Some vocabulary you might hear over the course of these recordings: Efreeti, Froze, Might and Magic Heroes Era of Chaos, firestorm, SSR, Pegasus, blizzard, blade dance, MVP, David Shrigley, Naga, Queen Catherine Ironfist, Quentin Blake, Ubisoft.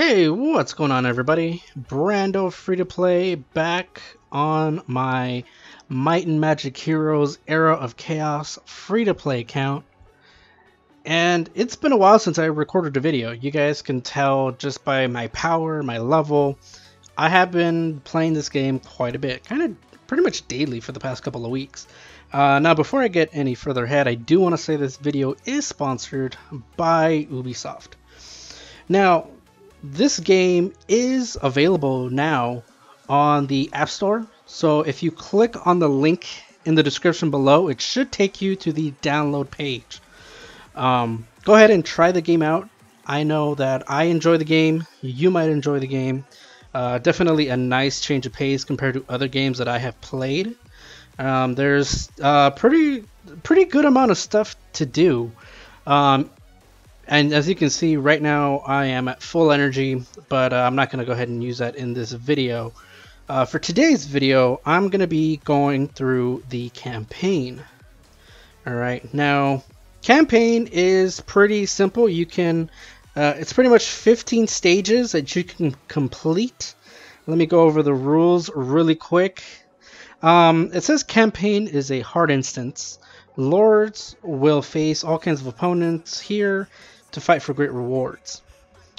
Hey, what's going on, everybody? Brando Free to Play back on my Might and Magic Heroes Era of Chaos Free to Play account. And it's been a while since I recorded a video. You guys can tell just by my power, my level. I have been playing this game quite a bit, kind of pretty much daily for the past couple of weeks. Now, before I get any further ahead, I do want to say this video is sponsored by Ubisoft. Now, this game is available now on the App Store. So if you click on the link in the description below, it should take you to the download page. Go ahead and try the game out. I know that I enjoy the game. You might enjoy the game. Definitely a nice change of pace compared to other games that I have played. There's a pretty good amount of stuff to do, and as you can see right now I am at full energy, but I'm not going to go ahead and use that in this video. For today's video I'm going to be going through the campaign. Alright, now campaign is pretty simple. You can it's pretty much 15 stages that you can complete. Let me go over the rules really quick. It says campaign is a hard instance. Lords will face all kinds of opponents here to fight for great rewards.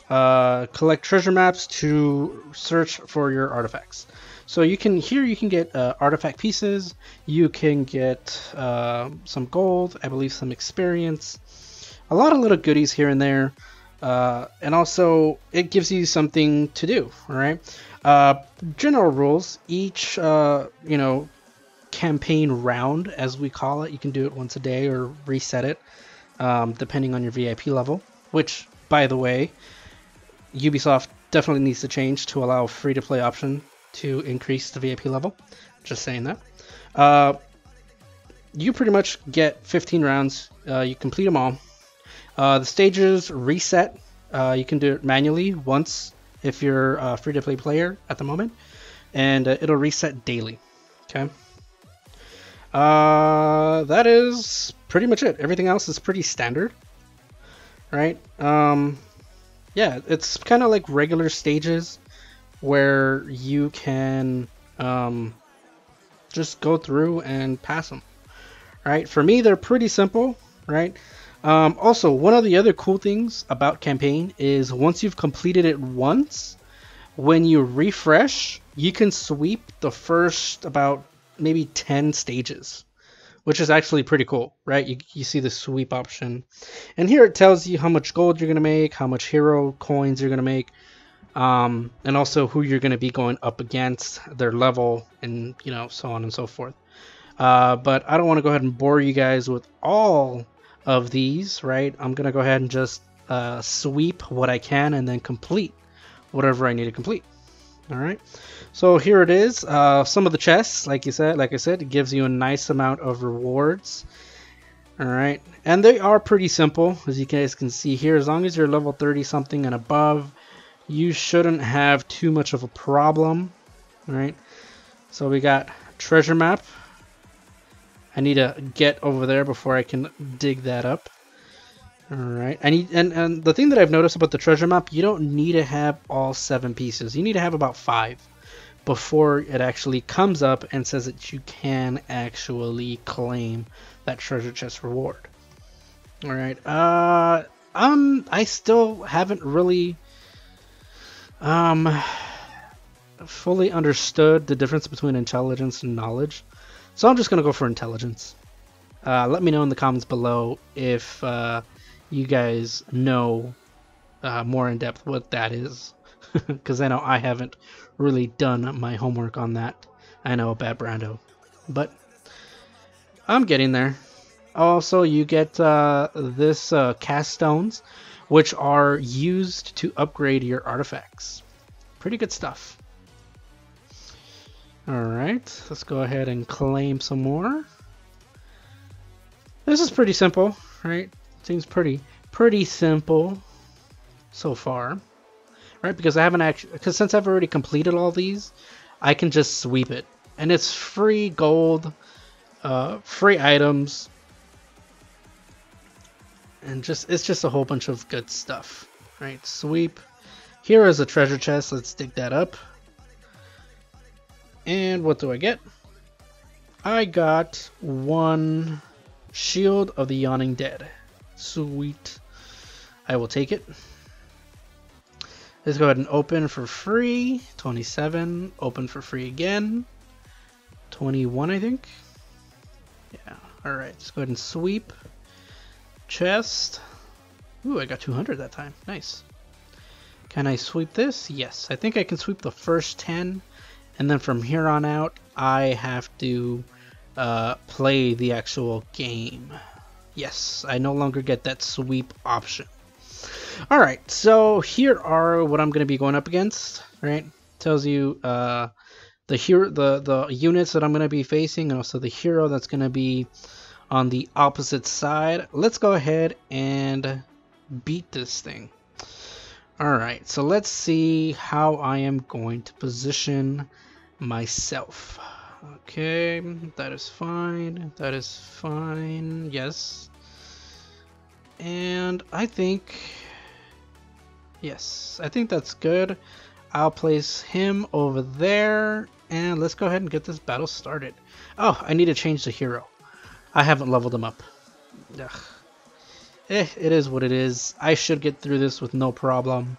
Collect treasure maps to search for your artifacts. So you can get artifact pieces. You can get some gold, I believe some experience, a lot of little goodies here and there. And also it gives you something to do. All right. General rules, each campaign round, as we call it, you can do it once a day or reset it depending on your VIP level, which, by the way, Ubisoft definitely needs to change to allow free-to-play option to increase the VIP level. Just saying that. You pretty much get 15 rounds. You complete them all. The stages reset. You can do it manually once if you're a free-to-play player at the moment, and it'll reset daily. Okay. That is pretty much it. Everything else is pretty standard, right? Yeah, it's kind of like regular stages where you can just go through and pass them, right? For me, they're pretty simple, right? Also, one of the other cool things about campaign is once you've completed it once, when you refresh, you can sweep the first about maybe 10 stages, which is actually pretty cool, right? You see the sweep option, and here it tells you how much gold you're going to make, how much hero coins you're going to make, and also who you're going to be going up against, their level, and so on and so forth. But I don't want to go ahead and bore you guys with all of these, right? I'm going to go ahead and just sweep what I can and then complete whatever I need to complete. All right, so here it is. Some of the chests, like I said, it gives you a nice amount of rewards. All right, and they are pretty simple, as you guys can see here. As long as you're level 30 something and above, you shouldn't have too much of a problem. All right, so we got treasure map. I need to get over there before I can dig that up. All right, and the thing that I've noticed about the treasure map, you don't need to have all 7 pieces. You need to have about 5 before it actually comes up and says that you can actually claim that treasure chest reward. All right, I still haven't really fully understood the difference between intelligence and knowledge, so I'm just gonna go for intelligence. Let me know in the comments below if you guys know more in depth what that is, because I know I haven't really done my homework on that. I know, bad Brando, but I'm getting there. Also, you get this cast stones, which are used to upgrade your artifacts. Pretty good stuff. All right, let's go ahead and claim some more. This is pretty simple, right? Seems pretty simple so far, right? Because I haven't actually, because since I've already completed all these, I can just sweep it, and it's free gold, free items, and it's just a whole bunch of good stuff, right? Sweep, Here is a treasure chest. Let's dig that up. And what do I get? I got one Shield of the Yawning Dead. Sweet. I will take it. Let's go ahead and open for free. 27. Open for free again. 21, I think. Yeah. Alright, let's go ahead and sweep. Chest. Ooh, I got 200 that time. Nice. Can I sweep this? Yes. I think I can sweep the first 10. And then from here on out, I have to play the actual game. Yes, I no longer get that sweep option. Alright, so here are what I'm going to be going up against. Right? Tells you the units that I'm going to be facing, and also the hero that's going to be on the opposite side. Let's go ahead and beat this thing. Alright, so let's see how I am going to position myself. Okay, that is fine. That is fine. Yes. And I think... yes, I think that's good. I'll place him over there. And let's go ahead and get this battle started. Oh, I need to change the hero. I haven't leveled him up. Ugh. Eh, it is what it is. I should get through this with no problem.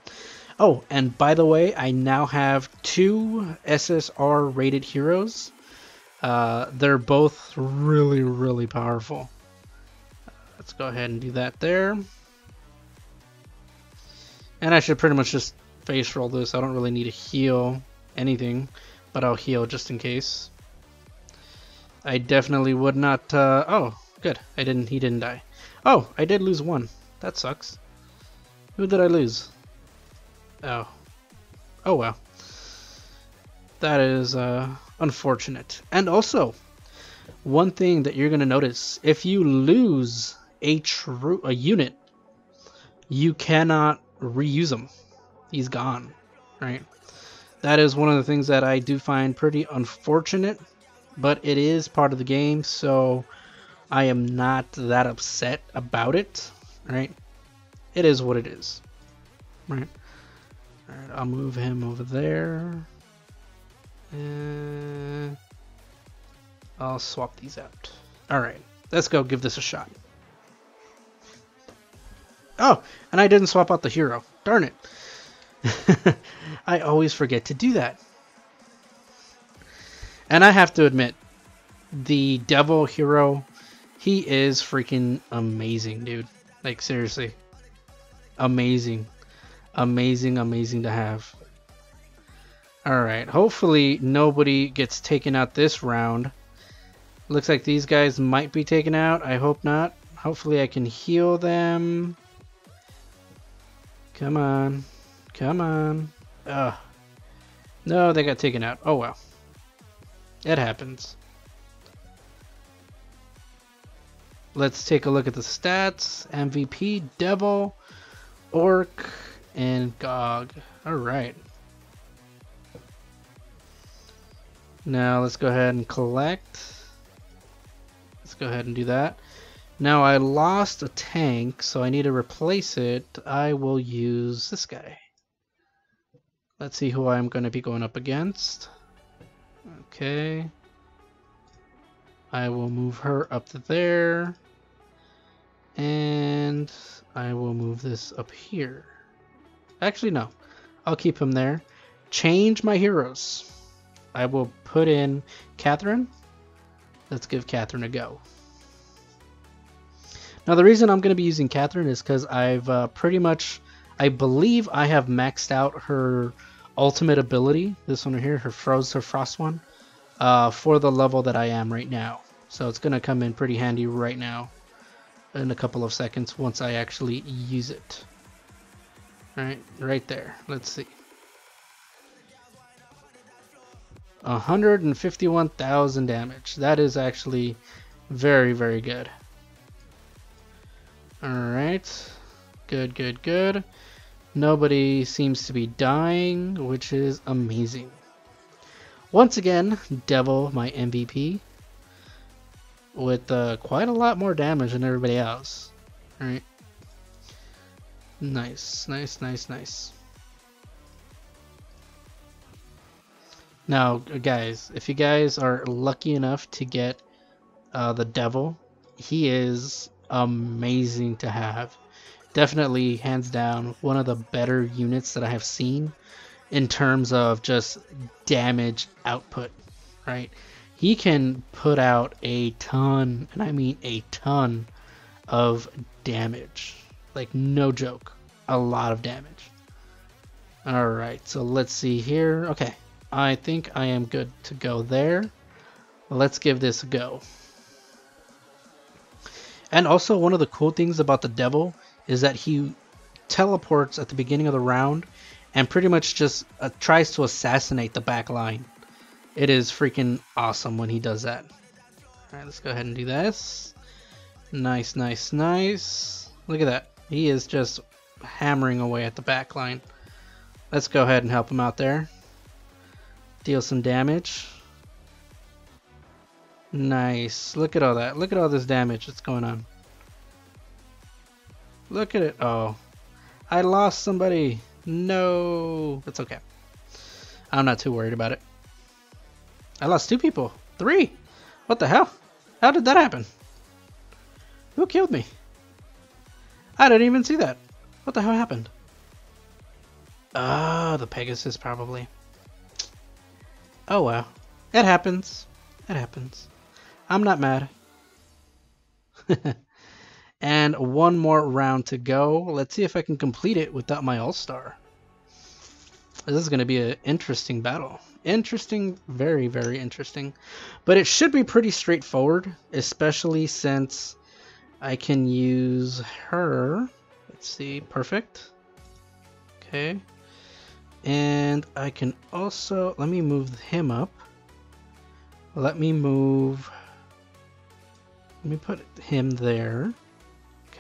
Oh, and by the way, I now have two SSR rated heroes. They're both really, really powerful. Let's go ahead and do that there. And I should pretty much just face roll this. I don't really need to heal anything, but I'll heal just in case. I definitely would not... oh, good. I didn't. He didn't die. Oh, I did lose one. That sucks. Who did I lose? Oh. Oh, well. That is unfortunate. And also, one thing that you're going to notice, if you lose a unit, you cannot reuse him. He's gone, right? That is one of the things that I do find pretty unfortunate, but it is part of the game, so I am not that upset about it, right? It is what it is, right? All right, I'll move him over there. And I'll swap these out. All right, let's go give this a shot. Oh, and I didn't swap out the hero. Darn it. I always forget to do that. And I have to admit, the devil hero, he is freaking amazing, dude. Like, seriously. Amazing. Amazing, amazing to have. Alright, hopefully nobody gets taken out this round. Looks like these guys might be taken out. I hope not. Hopefully I can heal them. Come on. Come on. Ugh. No, they got taken out. Oh, well. It happens. Let's take a look at the stats. MVP, Devil, Orc, and Gog. Alright. Now let's go ahead and collect. Let's go ahead and do that. Now I lost a tank, so I need to replace it. I will use this guy. Let's see who I'm going to be going up against. Okay. I will move her up to there. And I will move this up here. Actually, no. I'll keep him there. Change my heroes. I will put in Catherine. Let's give Catherine a go. Now, the reason I'm going to be using Catherine is because I've pretty much... I believe I have maxed out her ultimate ability. This one right here, her Froze, her Frost one. For the level that I am right now. So it's going to come in pretty handy right now. In a couple of seconds once I actually use it. Alright, right there. Let's see. 151,000 damage. That is actually very, very good. Alright. Good, good, good. Nobody seems to be dying, which is amazing. Once again, Devil, my MVP, with quite a lot more damage than everybody else. Alright. Nice, nice, nice, nice. Now, guys, if you guys are lucky enough to get the devil, he is amazing to have. Definitely, hands down, one of the better units that I have seen in terms of just damage output, right? He can put out a ton, and I mean a ton, of damage. Like, no joke. A lot of damage. Alright, so let's see here. Okay, I think I am good to go there. Let's give this a go. And also, one of the cool things about the devil is that he teleports at the beginning of the round and pretty much just tries to assassinate the back line. It is freaking awesome when he does that. Alright, let's go ahead and do this. Nice, nice, nice. Look at that. He is just hammering away at the back line. Let's go ahead and help him out there. Deal some damage. Nice. Look at all that. Look at all this damage that's going on. Look at it. Oh, I lost somebody. No, that's okay. I'm not too worried about it. I lost two people. Three. What the hell? How did that happen? Who killed me? I didn't even see that. What the hell happened? Oh, the Pegasus probably. Oh well. It happens. It happens. I'm not mad. And one more round to go. Let's see if I can complete it without my all-star. This is going to be an interesting battle. Interesting. Very, very interesting. But it should be pretty straightforward, especially since I can use her. Let's see. Perfect. Okay. And I can also... Let me move him up. Let me move... Let me put him there.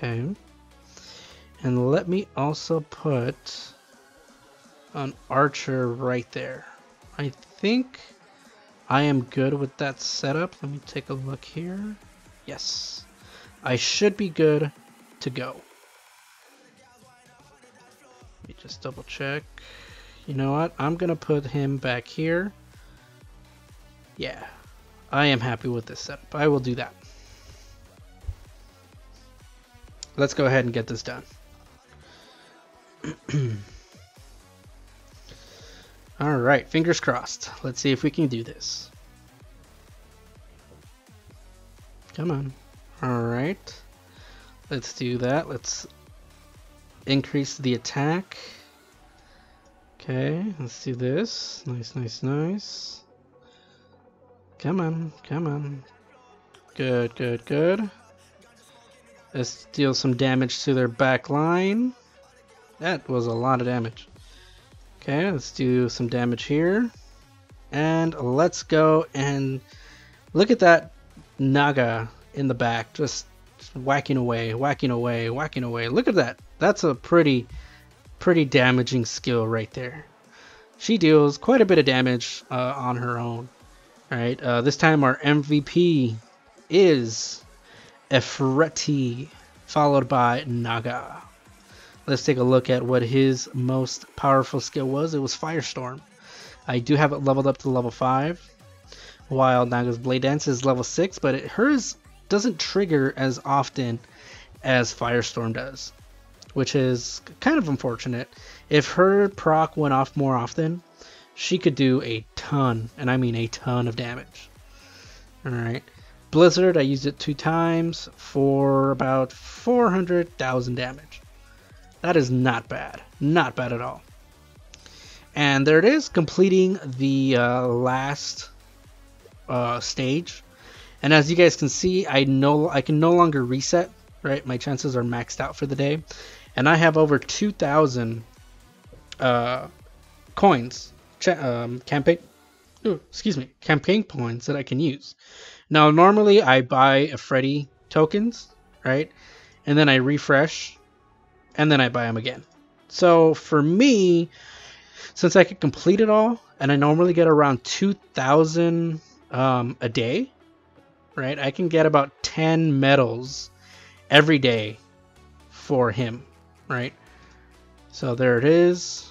Okay, and let me also put an archer right there. I think I am good with that setup. Let me take a look here. Yes, I should be good to go. Let me just double check. You know what? I'm gonna put him back here. Yeah, I am happy with this setup. I will do that. Let's go ahead and get this done. All right, fingers crossed. Let's see if we can do this. Come on. All right. Let's do that. Let's increase the attack. Okay, let's do this. Nice, nice, nice. Come on, come on. Good, good, good. Let's deal some damage to their back line. That was a lot of damage. Okay, let's do some damage here. And let's go and look at that Naga in the back. Just whacking away, whacking away, whacking away. Look at that. That's a pretty damaging skill right there. She deals quite a bit of damage on her own. All right, this time our MVP is... Efreeti, followed by Naga. Let's take a look at what his most powerful skill was. It was Firestorm. I do have it leveled up to level 5, while Naga's Blade Dance is level 6, but hers doesn't trigger as often as Firestorm does, which is kind of unfortunate. If her proc went off more often, she could do a ton, and I mean a ton of damage. All right. Blizzard, I used it 2 times for about 400,000 damage. That is not bad. Not bad at all. And there it is, completing the last stage. And as you guys can see, I can no longer reset, right? My chances are maxed out for the day. And I have over 2,000 coins, campaign points that I can use. Now, normally I buy Efreeti tokens, right? And then I refresh, and then I buy them again. So for me, since I could complete it all, and I normally get around 2,000 a day, right? I can get about 10 medals every day for him, right? So there it is.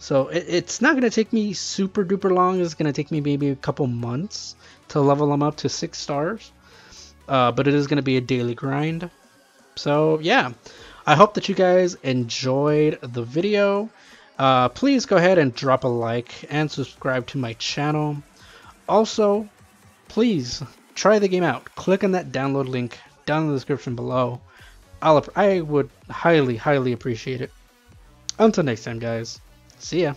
So it's not going to take me super duper long. It's going to take me maybe a couple months to level them up to 6 stars. But it is going to be a daily grind. So yeah, I hope that you guys enjoyed the video. Please go ahead and drop a like and subscribe to my channel. Also, please try the game out. Click on that download link down in the description below. I would highly, highly appreciate it. Until next time, guys. See ya.